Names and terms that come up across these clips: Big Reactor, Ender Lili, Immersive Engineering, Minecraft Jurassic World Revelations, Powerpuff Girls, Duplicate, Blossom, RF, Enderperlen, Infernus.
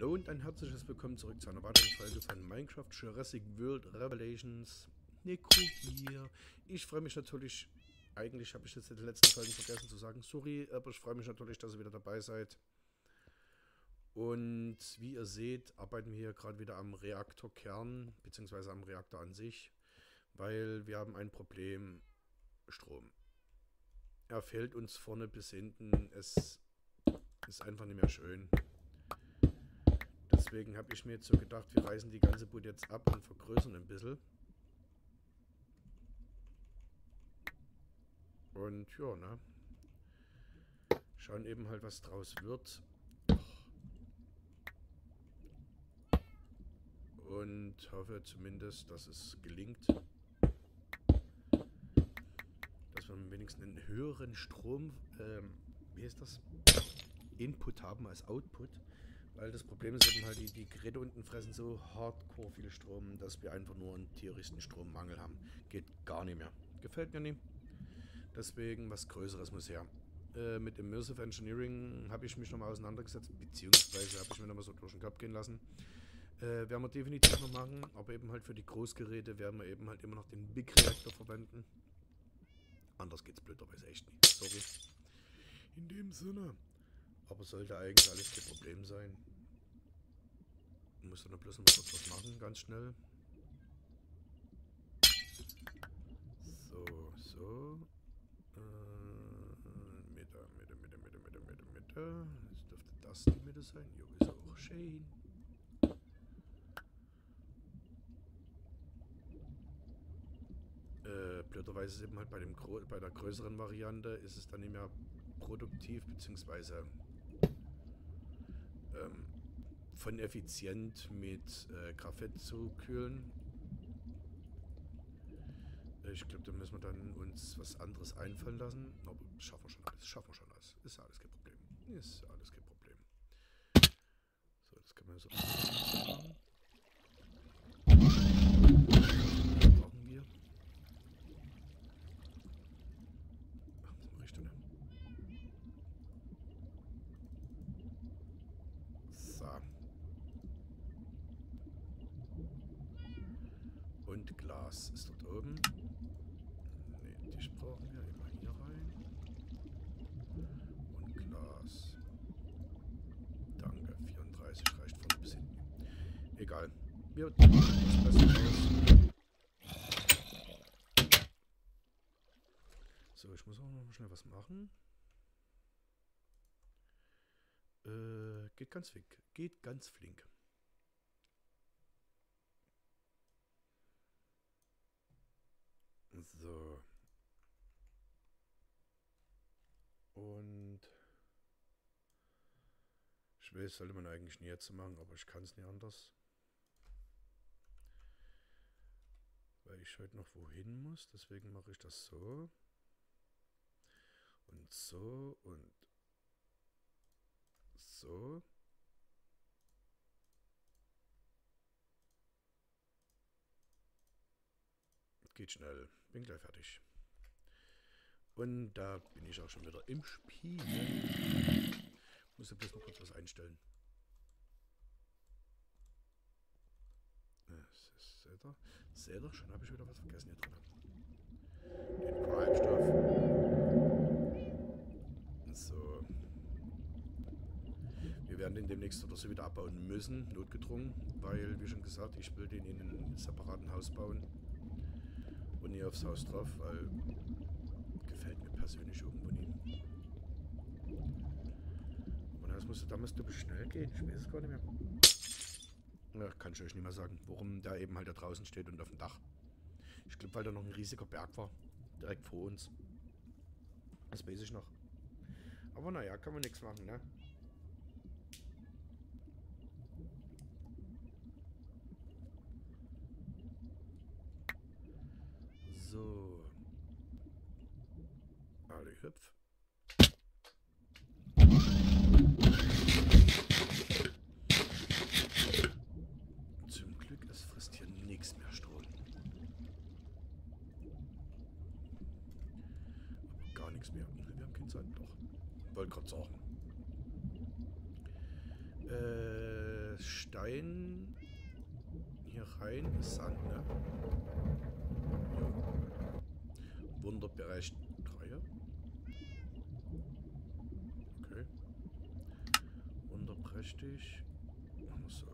Hallo und ein herzliches Willkommen zurück zu einer weiteren Folge von Minecraft Jurassic World Revelations. Nico hier. Ich freue mich natürlich, eigentlich habe ich das in den letzten Folgen vergessen zu sagen, sorry, aber ich freue mich natürlich, dass ihr wieder dabei seid. Und wie ihr seht, arbeiten wir hier gerade wieder am Reaktorkern, beziehungsweise am Reaktor an sich, weil wir haben ein Problem, Strom. Er fehlt uns vorne bis hinten, es ist einfach nicht mehr schön. Deswegen habe ich mir jetzt so gedacht, wir reißen die ganze Bude jetzt ab und vergrößern ein bisschen. Und ja, ne? Schauen eben halt, was draus wird. Und hoffe zumindest, dass es gelingt. Dass wir wenigstens einen höheren Strom, wie heißt das? Input haben als Output. Weil das Problem ist eben halt, die Geräte unten fressen so hardcore viel Strom, dass wir einfach nur einen tierischen Strommangel haben. Geht gar nicht mehr. Gefällt mir nicht. Deswegen was Größeres muss her. Mit Immersive Engineering habe ich mich nochmal auseinandergesetzt, beziehungsweise habe ich mir nochmal so durch den Kopf gehen lassen. Werden wir definitiv noch machen, aber eben halt für die Großgeräte werden wir eben halt immer noch den Big Reactor verwenden. Anders geht's blöderweise echt nicht. Sorry. In dem Sinne. Aber sollte eigentlich alles kein Problem sein. Muss dann bloß noch kurz was machen, ganz schnell. So, so. Mitte. Jetzt dürfte das die Mitte sein. Jo, ist auch schön. Blöderweise ist eben halt bei der größeren Variante ist es dann nicht mehr produktiv, beziehungsweise von effizient mit Graphit zu kühlen. Ich glaube, da müssen wir dann uns was anderes einfallen lassen. Aber schaffen wir schon alles. Ist ja alles kein Problem. So, das können wir so machen. Glas ist dort oben. Ne, Tisch brauchen wir immer hier rein. Und Glas. Danke, 34 reicht von bis hinten. Egal. Wir tun das Beste raus. So, ich muss auch noch schnell was machen. Geht ganz flink. So. Und ich weiß, sollte man eigentlich nie jetzt machen, aber ich kann es nicht anders. Weil ich heute noch wohin muss, deswegen mache ich das so. Und so und so. Geht schnell, bin gleich fertig. Und da bin ich auch schon wieder im Spiel. Muss ja bloß noch kurz was einstellen. Seht ihr? Schon habe ich wieder was vergessen hier drin. Den Prime-Stoff. So. Wir werden den demnächst oder so wieder abbauen müssen, notgedrungen, weil, wie schon gesagt, ich will den in einem separaten Haus bauen. Und nie aufs Haus drauf, weil gefällt mir persönlich irgendwo nicht. Und das musste damals doppelt schnell gehen, ich weiß es gar nicht mehr. Ja, kann ich euch nicht mehr sagen, warum der eben halt da draußen steht und auf dem Dach. Ich glaube, weil da noch ein riesiger Berg war, direkt vor uns. Das weiß ich noch. Aber naja, kann man nichts machen, ne? So. Alle hüpf. Zum Glück, es frisst hier nichts mehr Strom. Aber gar nichts mehr. Wir haben keine Zeit noch. Wollte gerade sagen. Stein hier rein ist Sand, ne? Ja. Wunderbereich 3. Okay. Wunderprächtig. Machen wir so.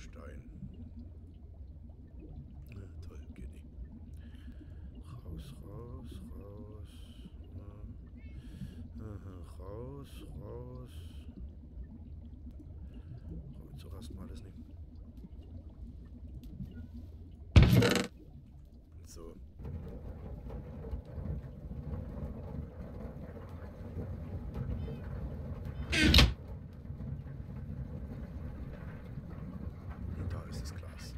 Stein. Toll, geht nicht. Raus. Raus. Brauchen wir zu Rast mal alles nehmen. So. Und da ist das Glas.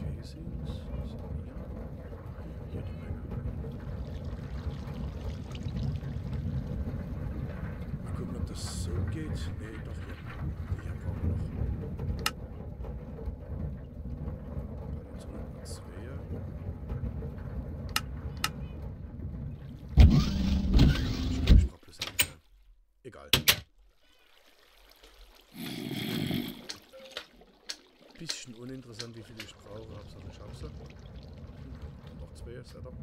Casings. Hier die Menge. Mal gucken, ob das so geht. Nee, doch hier. Hier brauchen wir noch. Dann zu Nummer 2. Ich glaube, ich brauche bloß nicht mehr. Egal. Bisschen uninteressant, wie viel ich brauche. Hab's noch, ich hab's noch. Noch 2, Setup.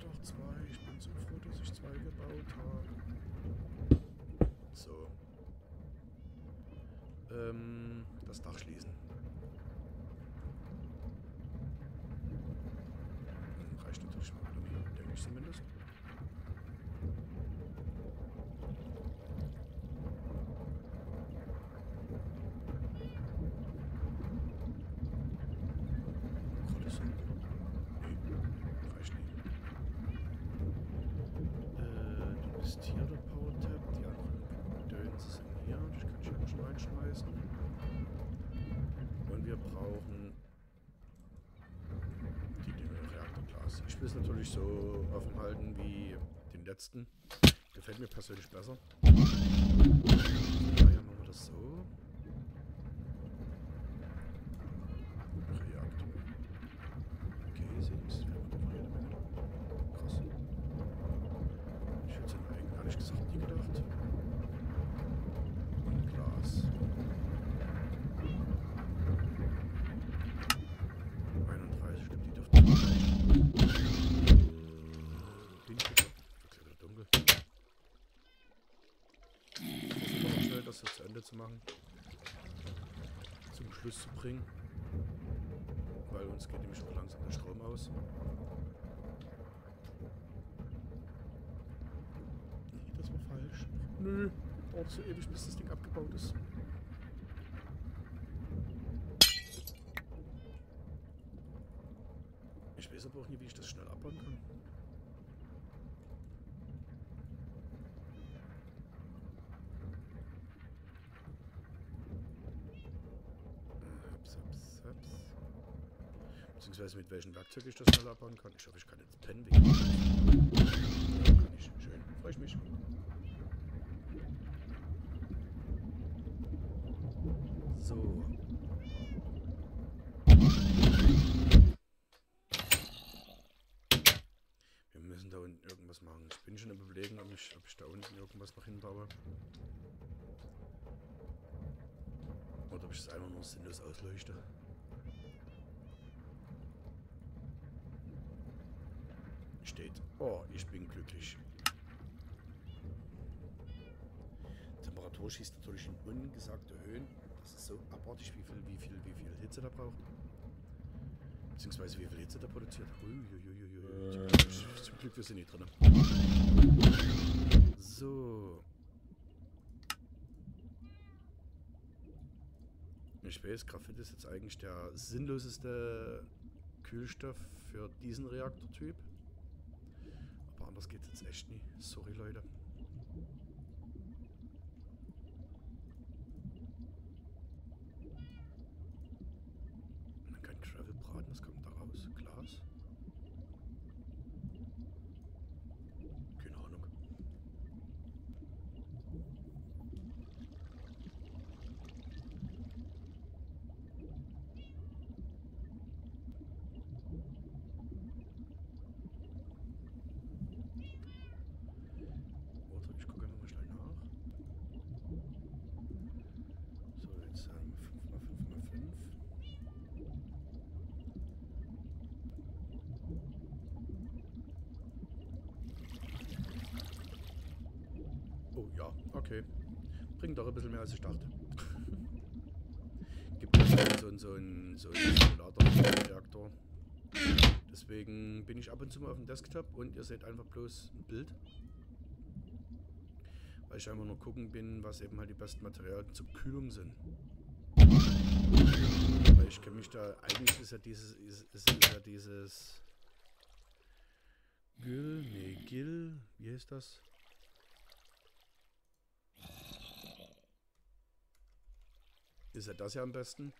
Doch 2, ich bin so froh, dass ich 2 gebaut habe. So. Das Dach schließen. Reicht natürlich mal, denke ich zumindest. Hier der Power-Tab, die anderen Döns sind hier. Ich kann hier auch schon reinschmeißen. Und wir brauchen den Reaktorglas. Ich will es natürlich so offen halten wie den letzten. Gefällt mir persönlich besser. Daher machen wir das so. Reaktor. Okay, seht ihr. Ehrlich gesagt, nie gedacht. Und Glas. 31 Stück, die dürften nicht reichen. Bin ich wieder? Jetzt ist wieder dunkel. Ich versuche noch schnell, das jetzt zu Ende zu machen. Zum Schluss zu bringen. Weil uns geht nämlich auch langsam der Strom aus. Falsch. Nö, braucht so ewig, bis das Ding abgebaut ist. Ich weiß aber auch nie, wie ich das schnell abbauen kann. Haps. Beziehungsweise mit welchem Werkzeug ich das schnell abbauen kann. Ich hoffe, ich kann jetzt pennen. Kann ich. Schön. Freue ich mich. So. Wir müssen da unten irgendwas machen. Ich bin schon im Überlegen, ob ich da unten irgendwas noch hinbaue. Oder ob ich es einfach nur sinnlos ausleuchte. Steht. Oh, ich bin glücklich. Die Temperatur schießt natürlich in ungesagte Höhen. Das ist so abartig, wie viel Hitze da braucht. Beziehungsweise wie viel Hitze da produziert. Zum Glück, wir sind nicht drin. So. Ich weiß, Graphit ist jetzt eigentlich der sinnloseste Kühlstoff für diesen Reaktortyp. Aber anders geht es jetzt echt nie. Sorry, Leute. Travel braten, was kommt da raus? Glas? Keine Ahnung. Ja, okay. Bringt doch ein bisschen mehr, als ich dachte. Gibt es so einen Simulator-Reaktor. Deswegen bin ich ab und zu mal auf dem Desktop und ihr seht einfach bloß ein Bild. Weil ich einfach nur gucken bin, was eben halt die besten Materialien zur Kühlung sind. Weil ich kenne mich da, eigentlich ist ja dieses, Gil, wie heißt das? Ist ja das ja am besten,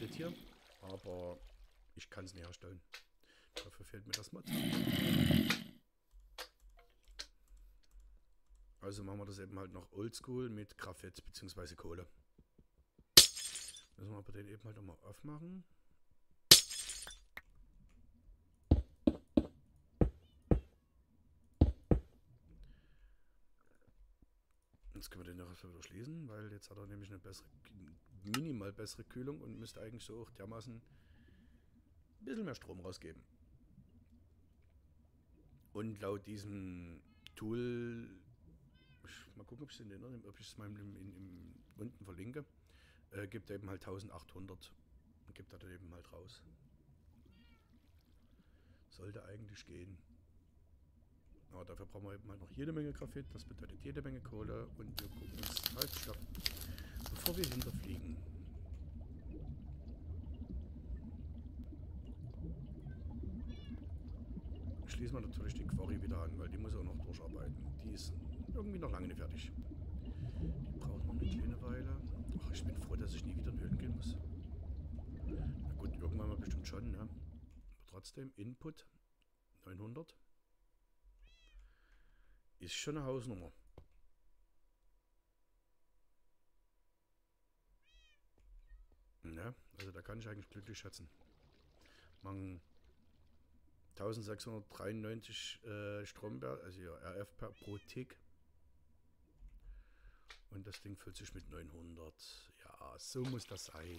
das hier, aber ich kann es nicht herstellen. Dafür fehlt mir das Material. Also machen wir das eben halt noch oldschool mit Graphit bzw. Kohle. Müssen wir aber den eben halt nochmal aufmachen. Jetzt können wir den noch wieder schließen, weil jetzt hat er nämlich eine bessere, minimal bessere Kühlung und müsste eigentlich so auch dermaßen ein bisschen mehr Strom rausgeben. Und laut diesem Tool, mal gucken, ob ich es unten verlinke, gibt er eben halt 1800 und gibt er dann eben halt raus. Sollte eigentlich gehen. Aber dafür brauchen wir eben halt noch jede Menge Graphit, das bedeutet jede Menge Kohle und wir gucken uns halt stopp, bevor wir hinterfliegen. Schließen wir natürlich die Quarry wieder an, weil die muss auch noch durcharbeiten. Die ist irgendwie noch lange nicht fertig. Die braucht noch eine kleine Weile. Ach, ich bin froh, dass ich nie wieder in Höhlen gehen muss. Na gut, irgendwann mal bestimmt schon, ne? Aber trotzdem, Input 900. Ist schon eine Hausnummer. Ne? Also da kann ich eigentlich glücklich schätzen. Man 1693 Stromwert, also ja, RF pro Tick. Und das Ding füllt sich mit 900. Ja, so muss das sein.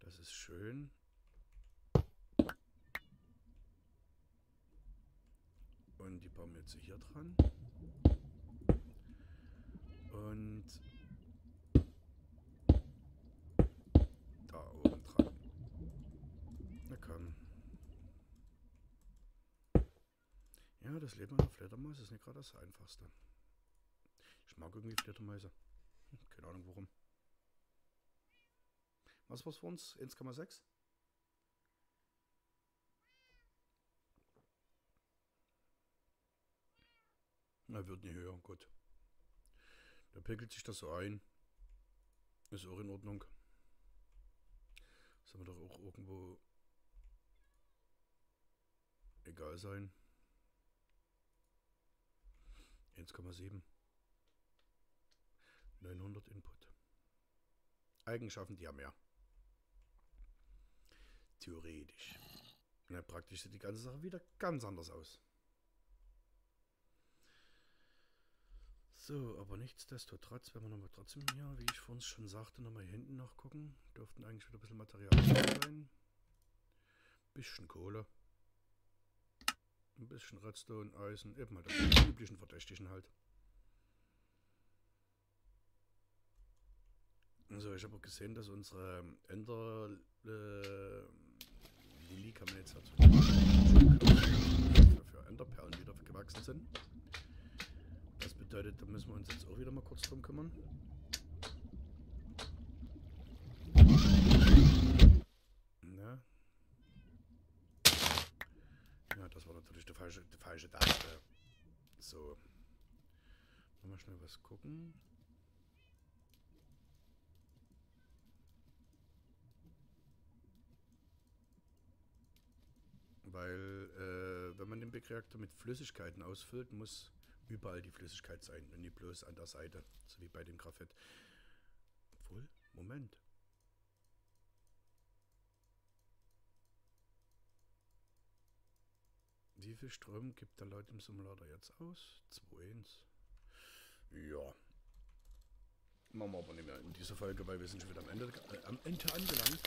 Das ist schön. Das ist schön. Und die bauen wir jetzt hier dran. Und da oben dran. Na komm. Ja, das Leben einer Fledermaus ist nicht gerade das Einfachste. Ich mag irgendwie Fledermäuse. Keine Ahnung warum. Was war's für uns? 1,6? Na, wird nicht höher, gut. Da pickelt sich das so ein. Ist auch in Ordnung. Sollen wir doch auch irgendwo egal sein. 1,7. 900 Input. Eigenschaften, die haben mehr. Theoretisch. Na, praktisch sieht die ganze Sache wieder ganz anders aus. So, aber nichtsdestotrotz, wenn wir nochmal trotzdem hier, wie ich vorhin schon sagte, nochmal hier hinten nachgucken. Dürften eigentlich wieder ein bisschen Material sein. Bisschen Kohle. Ein bisschen Redstone, Eisen, eben halt die üblichen Verdächtigen halt. Also ich habe auch gesehen, dass unsere Ender Lili kann man jetzt dazu für Enderperlen wieder gewachsen sind. Das bedeutet, da müssen wir uns jetzt auch wieder mal kurz drum kümmern. Na? Ja, das war natürlich die falsche Date. So. Mal schnell was gucken. Weil, wenn man den Big Reactor mit Flüssigkeiten ausfüllt, muss überall die Flüssigkeit sein und nicht bloß an der Seite, so wie bei dem Graphit. Obwohl, Moment. Wie viel Strom gibt der laut im Simulator jetzt aus? 2,1. Ja. Machen wir aber nicht mehr in dieser Folge, weil wir sind schon wieder am Ende angelangt.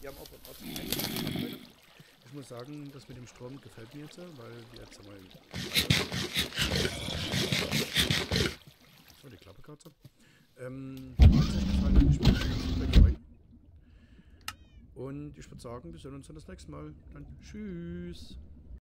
Wir haben auch im Ort. Ich muss sagen, das mit dem Strom gefällt mir jetzt, weil wir jetzt einmal... So, die Klappe kurz ab. Und ich würde sagen, wir sehen uns dann das nächste Mal. Dann tschüss.